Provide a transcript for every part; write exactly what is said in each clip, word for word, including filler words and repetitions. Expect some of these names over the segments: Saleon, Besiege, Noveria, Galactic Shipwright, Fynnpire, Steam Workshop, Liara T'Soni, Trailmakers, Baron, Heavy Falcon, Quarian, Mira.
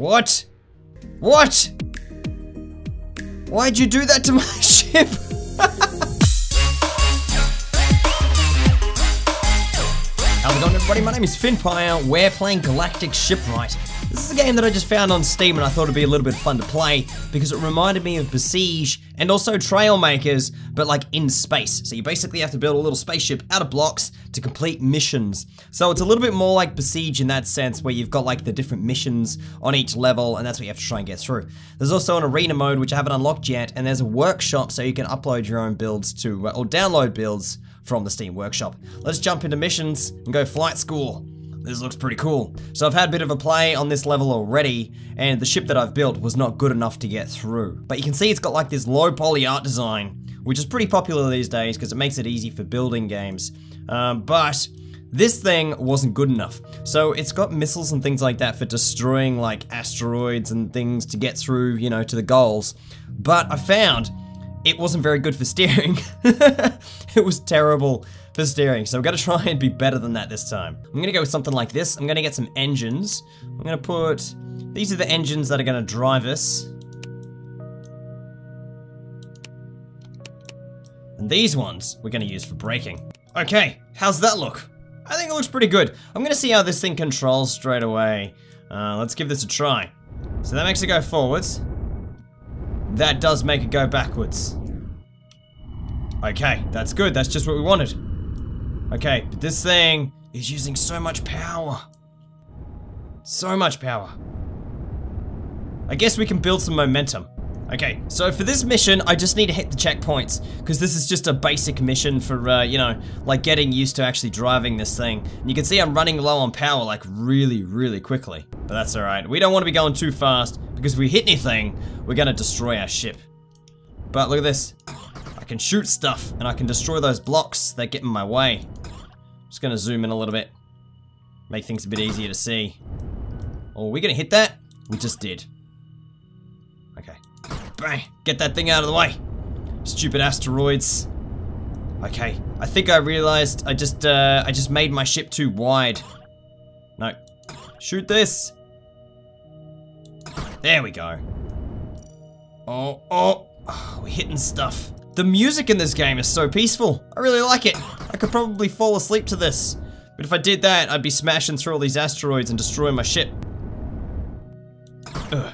What? What? Why'd you do that to my ship? How's it going, everybody? My name is Fynnpire. We're playing Galactic Shipwright. This is a game that I just found on Steam and I thought it'd be a little bit fun to play because it reminded me of Besiege and also Trailmakers, but like in space. So you basically have to build a little spaceship out of blocks to complete missions. So it's a little bit more like Besiege in that sense, where you've got like the different missions on each level and that's what you have to try and get through. There's also an arena mode, which I haven't unlocked yet, and there's a workshop so you can upload your own builds to, or download builds from the Steam Workshop. Let's jump into missions and go flight school. This looks pretty cool. So I've had a bit of a play on this level already, and the ship that I've built was not good enough to get through. But you can see it's got like this low poly art design, which is pretty popular these days because it makes it easy for building games. Um, but this thing wasn't good enough. So it's got missiles and things like that for destroying like asteroids and things to get through, you know, to the goals. But I found it wasn't very good for steering. It was terrible for steering, so I'm gonna try and be better than that this time. I'm gonna go with something like this. I'm gonna get some engines. I'm gonna put, these are the engines that are gonna drive us. And these ones we're gonna use for braking. Okay, how's that look? I think it looks pretty good. I'm gonna see how this thing controls straight away. Uh, let's give this a try. So that makes it go forwards. That does make it go backwards. Okay, that's good. That's just what we wanted. Okay, but this thing is using so much power. So much power. I guess we can build some momentum. Okay, so for this mission, I just need to hit the checkpoints, because this is just a basic mission for, uh, you know, like getting used to actually driving this thing. And you can see I'm running low on power, like, really, really quickly. But that's alright. We don't want to be going too fast, because if we hit anything, we're going to destroy our ship. But look at this. I can shoot stuff, and I can destroy those blocks that get in my way. Just gonna zoom in a little bit. Make things a bit easier to see. Oh, are we gonna hit that? We just did. Okay. Bang! Get that thing out of the way! Stupid asteroids. Okay. I think I realized I just, uh, I just made my ship too wide. No. Shoot this! There we go. Oh, oh! Oh, we're hitting stuff. The music in this game is so peaceful. I really like it. I could probably fall asleep to this. But if I did that, I'd be smashing through all these asteroids and destroying my ship. Ugh.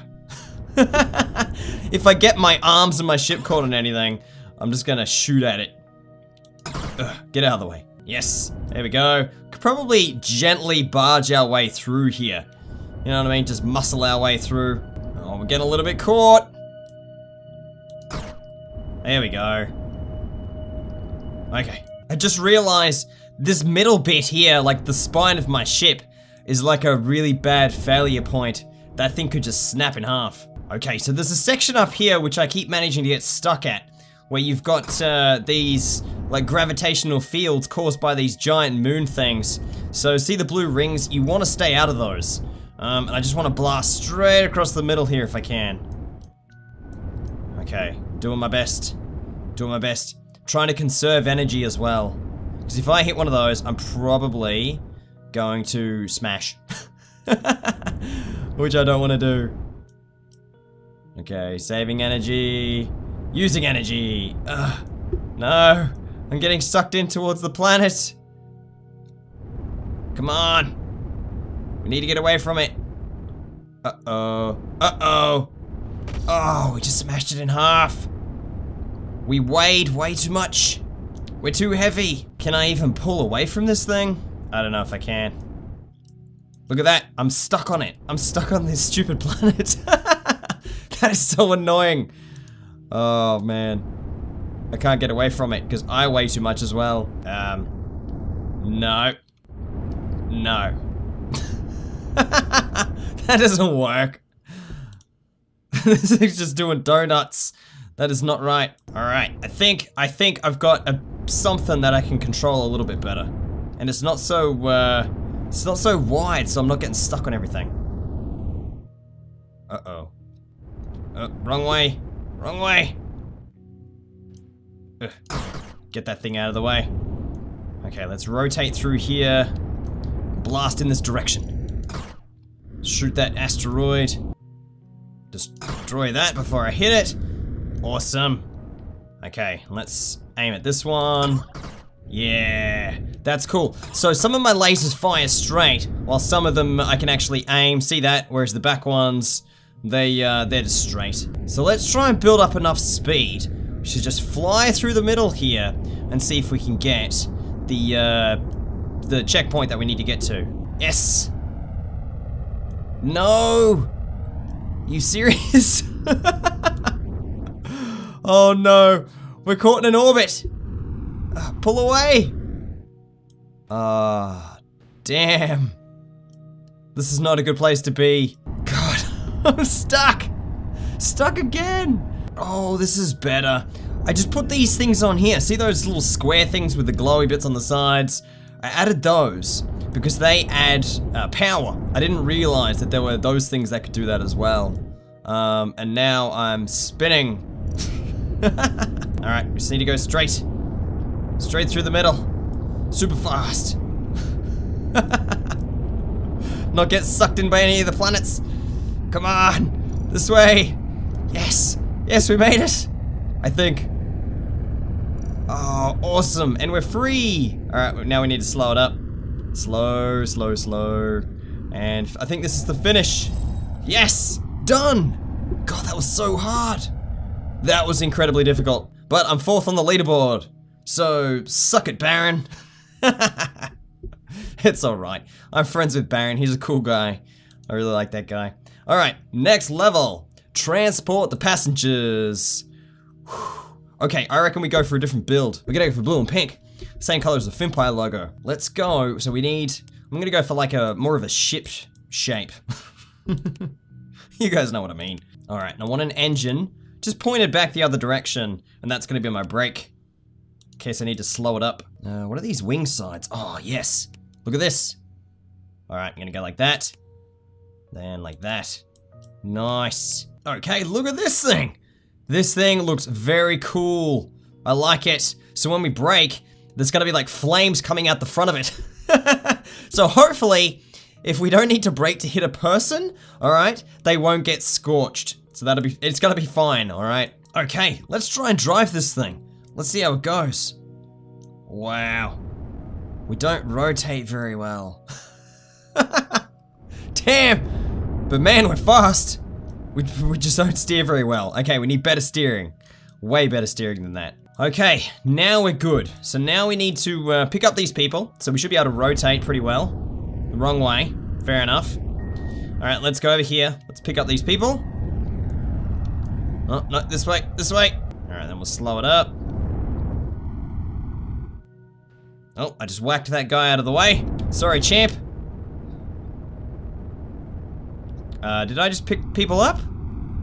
If I get my arms and my ship caught in anything, I'm just gonna shoot at it. Ugh. Get out of the way. Yes. There we go. Could probably gently barge our way through here. You know what I mean? Just muscle our way through. Oh, we're getting a little bit caught. There we go. Okay. I just realized this middle bit here, like the spine of my ship, is like a really bad failure point. That thing could just snap in half. Okay, so there's a section up here which I keep managing to get stuck at, where you've got uh, these like gravitational fields caused by these giant moon things. So see the blue rings? You want to stay out of those. Um, and I just want to blast straight across the middle here if I can. Okay. Doing my best. Doing my best. Trying to conserve energy as well. Because if I hit one of those, I'm probably going to smash. Which I don't want to do. Okay, saving energy. Using energy. Ugh. No. I'm getting sucked in towards the planet. Come on. We need to get away from it. Uh-oh. Uh-oh. Oh, we just smashed it in half. We weighed way too much. We're too heavy. Can I even pull away from this thing? I don't know if I can. Look at that. I'm stuck on it. I'm stuck on this stupid planet. That is so annoying. Oh, man. I can't get away from it because I weigh too much as well. Um, no. No. That doesn't work. This thing's just doing donuts. That is not right. Alright, I think, I think I've got a, something that I can control a little bit better. And it's not so, uh, it's not so wide, so I'm not getting stuck on everything. Uh-oh. Uh, wrong way. Wrong way. Ugh. Get that thing out of the way. Okay, let's rotate through here. Blast in this direction. Shoot that asteroid. destroy that before I hit it. Awesome. Okay, let's aim at this one. Yeah, that's cool. So some of my lasers fire straight, while some of them I can actually aim, see that? Whereas the back ones, they, uh, they're just straight. So let's try and build up enough speed. We should just fly through the middle here and see if we can get the, uh, the checkpoint that we need to get to. Yes! No! You serious? Oh no, we're caught in an orbit! Uh, pull away! Ah, uh, damn. This is not a good place to be. God, I'm stuck! Stuck again! Oh, this is better. I just put these things on here. See those little square things with the glowy bits on the sides? I added those because they add uh, power. I didn't realize that there were those things that could do that as well. Um, and now I'm spinning. Alright, we just need to go straight. Straight through the middle. Super fast. Not get sucked in by any of the planets. Come on. This way. Yes. Yes, we made it. I think. Oh, awesome. And we're free. Alright, now we need to slow it up. Slow, slow, slow. And I think this is the finish. Yes! Done! God, that was so hard. That was incredibly difficult. But I'm fourth on the leaderboard. So, suck it, Baron. It's alright. I'm friends with Baron. He's a cool guy. I really like that guy. Alright, next level. Transport the passengers. Whew. Okay, I reckon we go for a different build. We're gonna go for blue and pink. Same color as the Fynnpire logo. Let's go, so we need, I'm gonna go for like a, more of a ship shape. You guys know what I mean. All right, and I want an engine, just pointed back the other direction, and that's gonna be my brake, in case I need to slow it up. Uh, what are these wing sides? Oh, yes, look at this. All right, I'm gonna go like that, then like that. Nice. Okay, look at this thing. This thing looks very cool. I like it. So when we brake, there's gonna be like flames coming out the front of it. So hopefully, if we don't need to brake to hit a person, all right, they won't get scorched. So that'll be, it's gonna be fine, all right. Okay, let's try and drive this thing. Let's see how it goes. Wow. We don't rotate very well. Damn, but man, we're fast. We, we just don't steer very well. Okay, we need better steering. Way better steering than that. Okay, now we're good. So now we need to uh, pick up these people. So we should be able to rotate pretty well. The wrong way, fair enough. All right, let's go over here. Let's pick up these people. Oh, no, this way, this way. All right, then we'll slow it up. Oh, I just whacked that guy out of the way. Sorry, champ. Uh, did I just pick people up?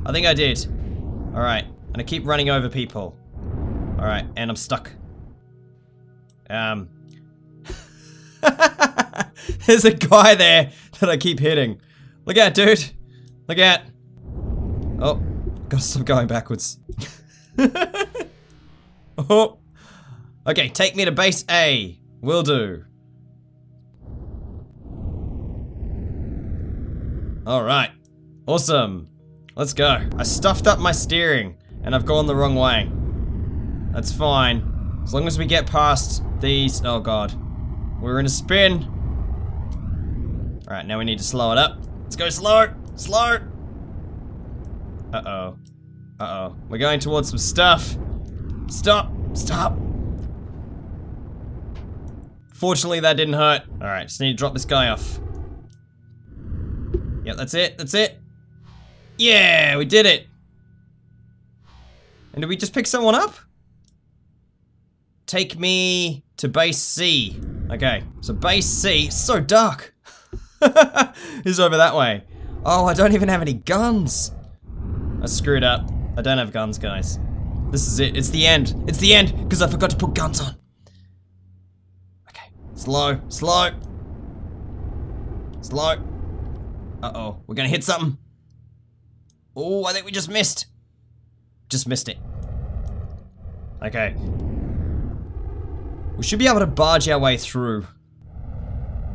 I think I did. All right, and I keep running over people. All right, and I'm stuck. Um, There's a guy there that I keep hitting. Look out, dude. Look out. Oh, gotta stop going backwards. Oh. Okay, take me to base A. Will do. All right, awesome. Let's go. I stuffed up my steering and I've gone the wrong way. That's fine. As long as we get past these, oh God. We're in a spin. All right, now we need to slow it up. Let's go slow, slow. Uh-oh, uh-oh. We're going towards some stuff. Stop, stop. Fortunately, that didn't hurt. All right, just need to drop this guy off. Yep, that's it, that's it. Yeah, we did it. And did we just pick someone up? Take me to base C. Okay, so base C, it's so dark. It's over that way. Oh, I don't even have any guns. I screwed up. I don't have guns, guys. This is it, it's the end. It's the end, because I forgot to put guns on. Okay, slow, slow. Slow. Uh-oh, we're gonna hit something. Oh, I think we just missed. Just missed it. Okay. We should be able to barge our way through.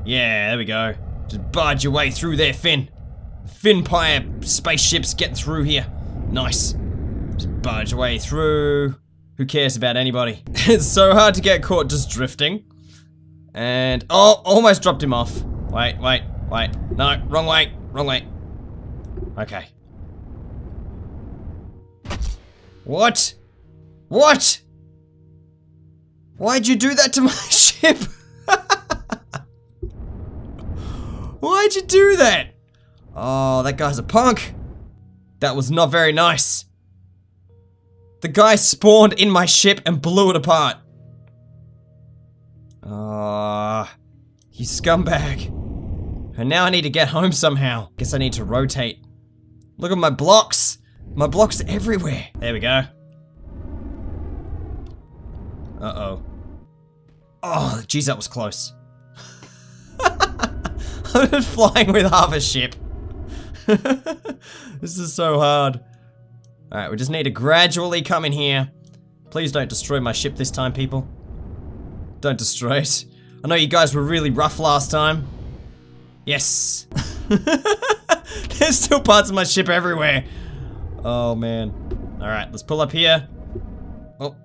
Yeah, there we go. Just barge your way through there, Finn. Fynnpire spaceships getting through here. Nice. Just barge way through. Who cares about anybody? It's so hard to get caught just drifting. And, oh, almost dropped him off. Wait, wait, wait. No, wrong way, wrong way. Okay. What? What? Why'd you do that to my ship? Why'd you do that? Oh, that guy's a punk. That was not very nice. The guy spawned in my ship and blew it apart. Ah, uh, you scumbag. And now I need to get home somehow. Guess I need to rotate. Look at my blocks. My blocks are everywhere. There we go. Uh-oh. Oh, geez, that was close. I'm just flying with half a ship. This is so hard. Alright, we just need to gradually come in here. Please don't destroy my ship this time, people. Don't destroy it. I know you guys were really rough last time. Yes. There's still parts of my ship everywhere. Oh, man. Alright, let's pull up here. Oh,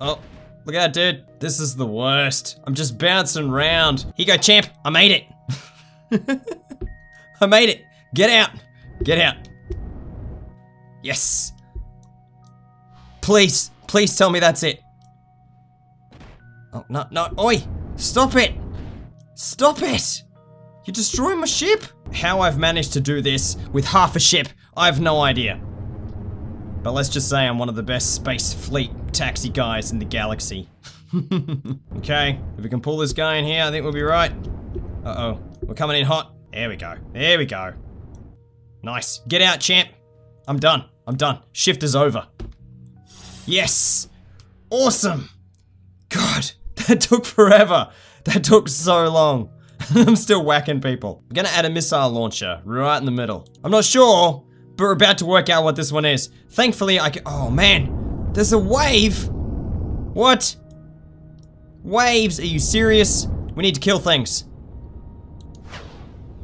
oh, look at that, dude. This is the worst. I'm just bouncing around. Here you go, champ. I made it. I made it. Get out. Get out. Yes. Please, please tell me that's it. Oh, no, no, oi! Stop it! Stop it! You're destroying my ship! How I've managed to do this with half a ship, I have no idea. But let's just say I'm one of the best space fleet taxi guys in the galaxy. Okay, if we can pull this guy in here, I think we'll be right. Uh-oh, we're coming in hot. There we go, there we go. Nice, get out, champ. I'm done, I'm done. Shift is over. Yes! Awesome! God! That took forever. That took so long. I'm still whacking people. I'm gonna add a missile launcher right in the middle. I'm not sure, but we're about to work out what this one is. Thankfully, I can. Oh man, there's a wave. What? Waves? Are you serious? We need to kill things.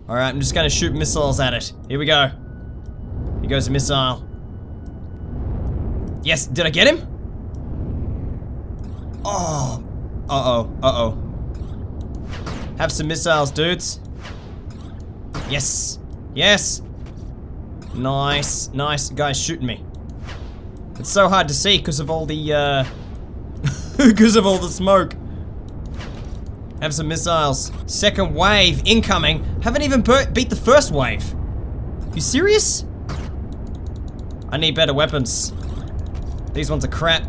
All right, I'm just gonna shoot missiles at it. Here we go. Here goes a missile. Yes. Did I get him? Oh, uh-oh, uh-oh. Have some missiles, dudes. Yes, yes. Nice, nice. Guys shooting me. It's so hard to see because of all the, uh... because of all the smoke. Have some missiles. Second wave incoming. Haven't even beat the first wave. You serious? I need better weapons. These ones are crap.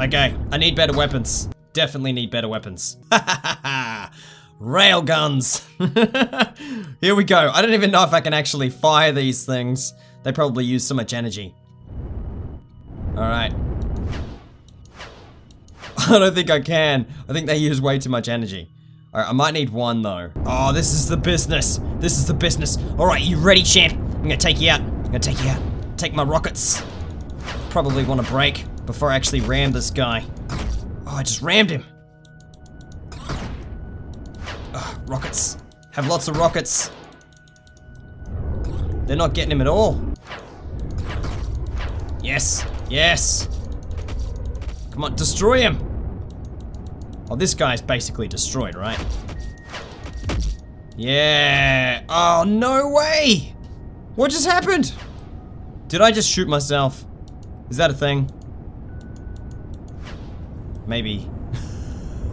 Okay, I need better weapons. Definitely need better weapons. Rail guns. Here we go. I don't even know if I can actually fire these things. They probably use so much energy. All right. I don't think I can. I think they use way too much energy. All right, I might need one though. Oh, this is the business. This is the business. All right, you ready, champ? I'm gonna take you out. I'm gonna take you out. Take my rockets. Probably want to break before I actually ram this guy. Oh, I just rammed him. Ugh, rockets. Have lots of rockets. They're not getting him at all. Yes, yes. Come on, destroy him. Oh, this guy's basically destroyed, right? Yeah. Oh, no way. What just happened? Did I just shoot myself? Is that a thing? Maybe.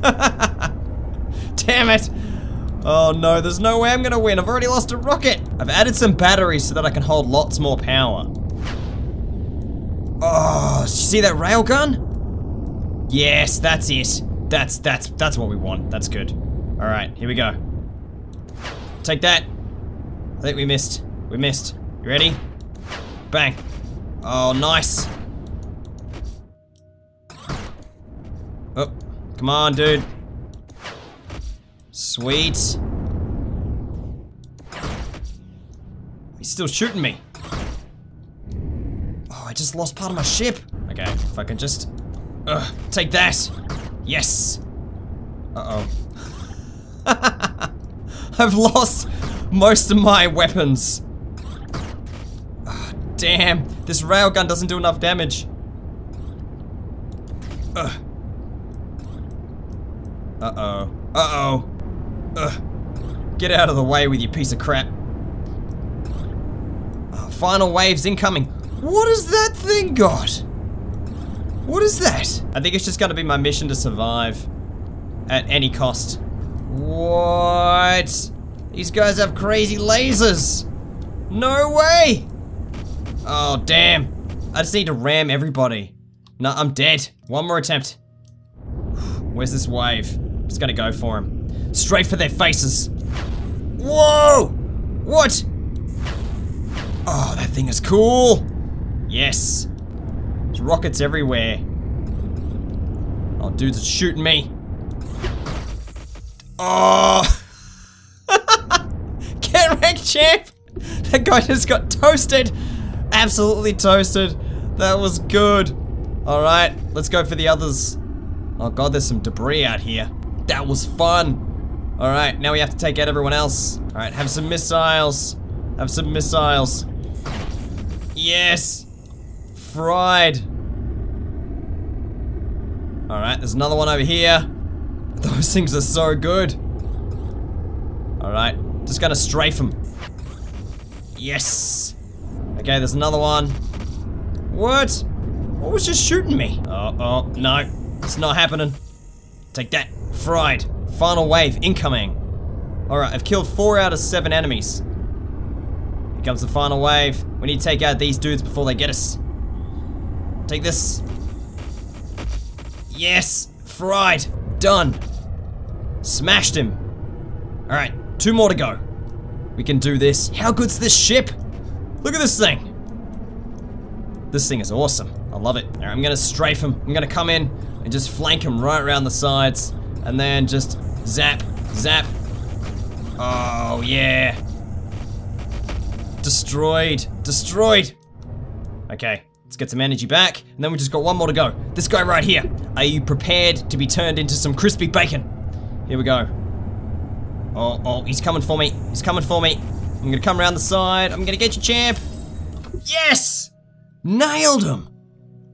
Damn it! Oh no, there's no way I'm gonna win. I've already lost a rocket. I've added some batteries so that I can hold lots more power. Oh, you see that railgun? Yes, that's it. That's that's that's what we want. That's good. All right, here we go. Take that. I think we missed. We missed. You ready? Bang. Oh, nice. Oh, come on, dude. Sweet. He's still shooting me. Oh, I just lost part of my ship. Okay, if I can just... Ugh, take that. Yes. Uh-oh. I've lost... most of my weapons. Oh, damn, this railgun doesn't do enough damage. Ugh. Uh-oh. Uh-oh. Ugh. Get out of the way with you piece of crap. Oh, final waves incoming. What has that thing got? What is that? I think it's just gonna be my mission to survive. At any cost. What? These guys have crazy lasers. No way! Oh, damn. I just need to ram everybody. No, I'm dead. One more attempt. Where's this wave? I'm just gonna go for him. Straight for their faces. Whoa! What? Oh, that thing is cool. Yes. There's rockets everywhere. Oh, dudes are shooting me. Oh! Get wrecked, champ! That guy just got toasted. Absolutely toasted. That was good. Alright, let's go for the others. Oh god, there's some debris out here. That was fun. Alright, now we have to take out everyone else. Alright, have some missiles. Have some missiles. Yes! Fried. Alright, there's another one over here. Those things are so good. Alright, just gonna strafe them. Yes! Okay, there's another one. What? What was just shooting me? Oh, oh, no. It's not happening. Take that. Fried. Final wave incoming. Alright, I've killed four out of seven enemies. Here comes the final wave. We need to take out these dudes before they get us. Take this. Yes! Fried. Done. Smashed him. Alright, two more to go. We can do this. How good's this ship? Look at this thing. This thing is awesome. I love it. Alright, I'm gonna strafe him. I'm gonna come in and just flank him right around the sides. And then just zap, zap. Oh, yeah. Destroyed. Destroyed. Okay. Let's get some energy back, and then we just got one more to go. This guy right here. Are you prepared to be turned into some crispy bacon? Here we go. Oh, oh, he's coming for me. He's coming for me. I'm gonna come around the side. I'm gonna get you, champ. Yes! Nailed him!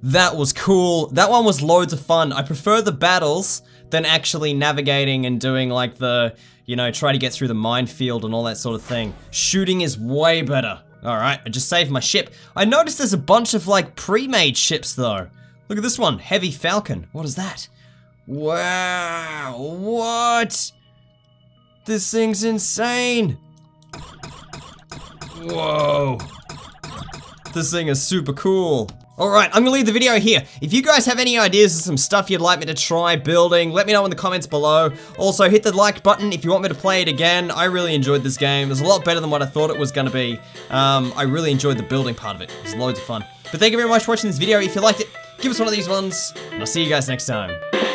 That was cool. That one was loads of fun. I prefer the battles than actually navigating and doing like the, you know, try to get through the minefield and all that sort of thing. Shooting is way better. Alright, I just saved my ship. I noticed there's a bunch of, like, pre-made ships, though. Look at this one. Heavy Falcon. What is that? Wow. What? This thing's insane. Whoa. This thing is super cool. Alright, I'm gonna leave the video here. If you guys have any ideas of some stuff you'd like me to try building, let me know in the comments below. Also, hit the like button if you want me to play it again. I really enjoyed this game. It was a lot better than what I thought it was gonna be. Um, I really enjoyed the building part of it. It was loads of fun. But thank you very much for watching this video. If you liked it, give us one of these ones, and I'll see you guys next time.